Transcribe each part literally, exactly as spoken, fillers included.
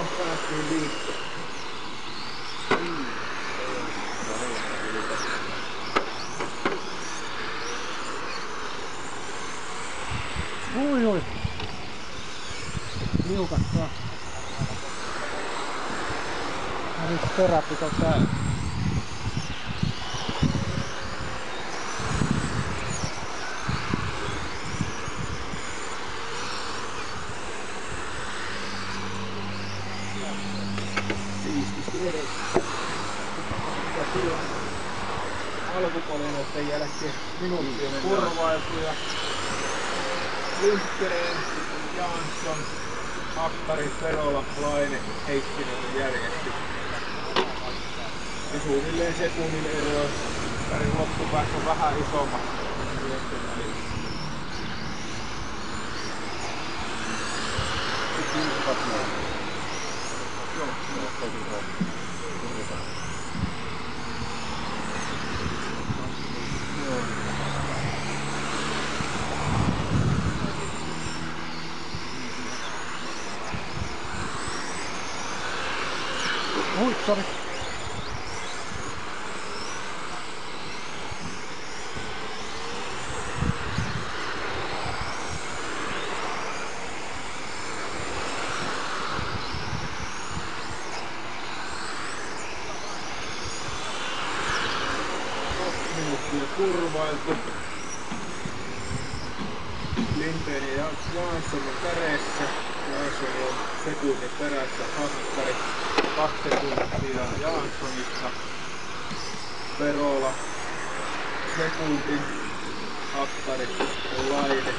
Oi, oi. Liukasta. Ja nyt terapit on täällä. Alkukolinoiden jälkeen minuuttien korvailuja Lynkkäreen, Jansson, Akkari, Perola, Laine, Heikkinen järjesti. Ja suunnilleen sekunnin eroon värin loppupäässä on vähän isommat. Ui, sorry. Kurvailtu. Lindberg ja Jansson on kädessä. Jansson on sekunnin perässä. Hakkari kaksi sekuntia Janssonista. Perola sekunti. Hakkari on Laine.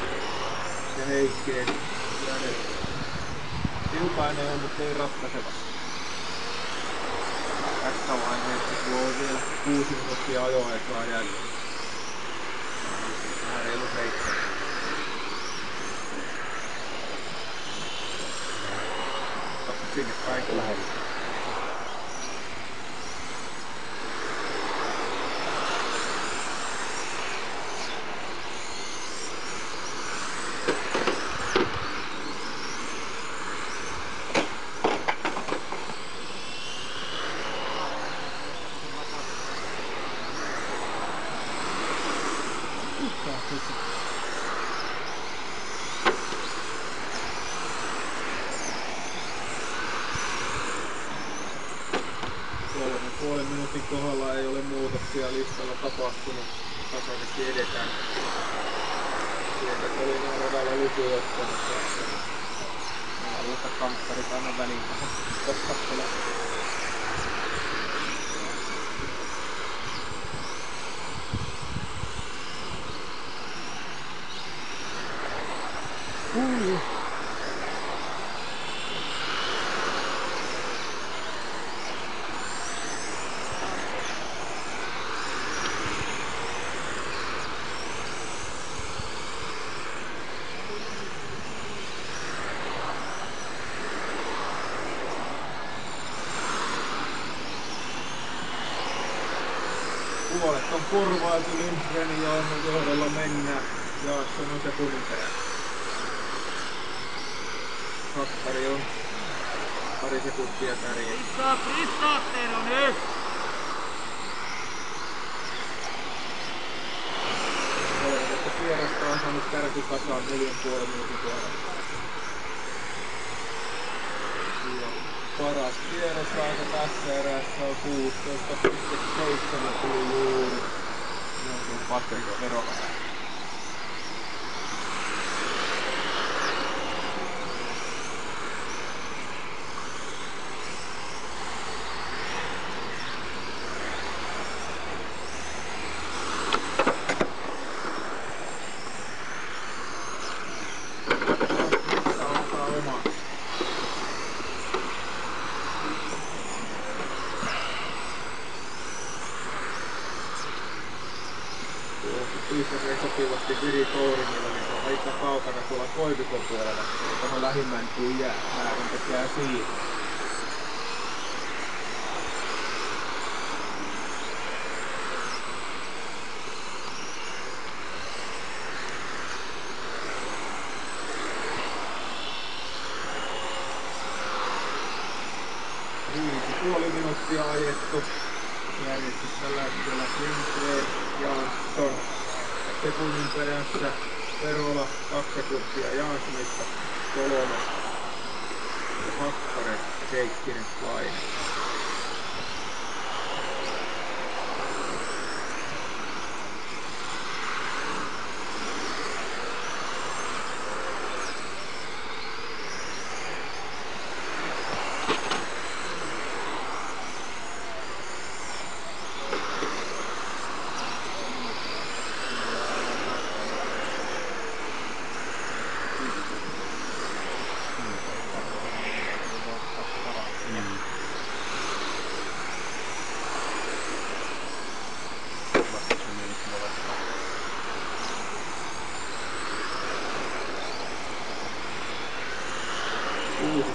Ja Heikkeen jäädessä. Tiukainen on, mutta ei ratkaisevasti. Tässä vaiheessa tuo on vielä kuusi minuuttia ajoaikaa jäljellä. Vähän reilu seitsemän. Sinne kaikki lähellä. Puolen minuutin kohdalla ei ole muutoksia listalla tapahtunut. Tasaisesti edetään. Sieltä oli noin radalla lukuja ottanut. Alusta kampparit aina väliin. Toppattelä. Ui. Puolet on korvailtu, Lindgrenin ja Ohman johdolla mennään. Jaakson on se kuntea. Hakkari on pari sekuntia kärjellä. Pristaa, pristaa, teillä on nyt! Olen tästä kierrosta on saanut kärkikasaan neljän puolen minuutin kohdalla. Paras kierrosaika tässä erässä on kuusitoista pilkku seitsemän tuli juuri. Ne on tullut Patrikon Perolaan. Yhtäseen sopivasti Viri Kourinilla, niin se on aika kaukana tuolla koivikon puolella. Tämä lähimäntyy jää, määrin tekee siihen. puoli minuuttia ajettu. Järjestys tällä hetkellä Lindgren Jansson. Sekunnin perässä Verola kaksi sekuntia Jansonista kolmas. Hakkanen Heikkinen Laine.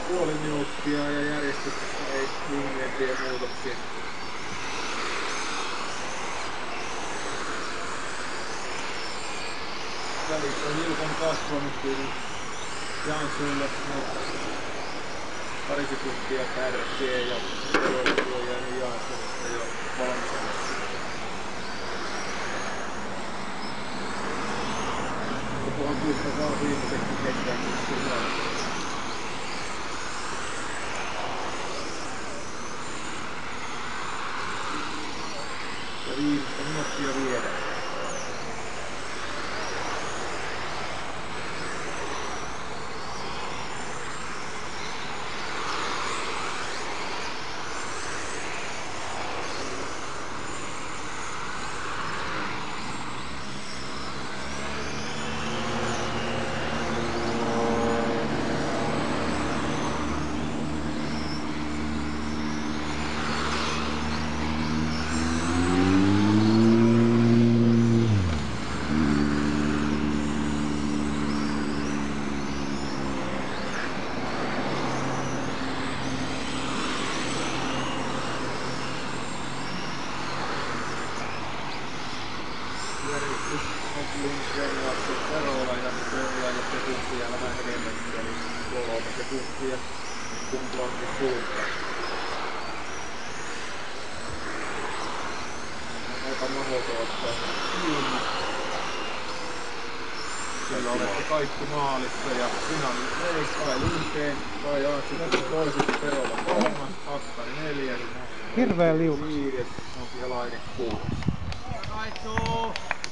Puoli minuuttia ja järjestyksessä ei minkäänlaisia muutoksia. Välissä on hiukan kasvanut kyllä Janssonille, mutta pari sekuntia kärsiä ja Verolla on jäänyt Janssonista jo valmistelusta. Jokohan kuusisataa viimeiseksi ketään kuusisataa. Viimeistä minuuttia viedä. Lindgren Jansson Verola ja Verola ja sekuntia vähän enemmänkin, eli kolme sekuntia kumpaankin suuntaan. Aika mahdoton ottaa kiinni. Siellä olette kaikki maalissa ja Synan ei kai Lindgren tai Jansson toiseksi, Verola kolmas, Akkari neljäs. Hirveä liukas. Viides on siellä Laine kuudes.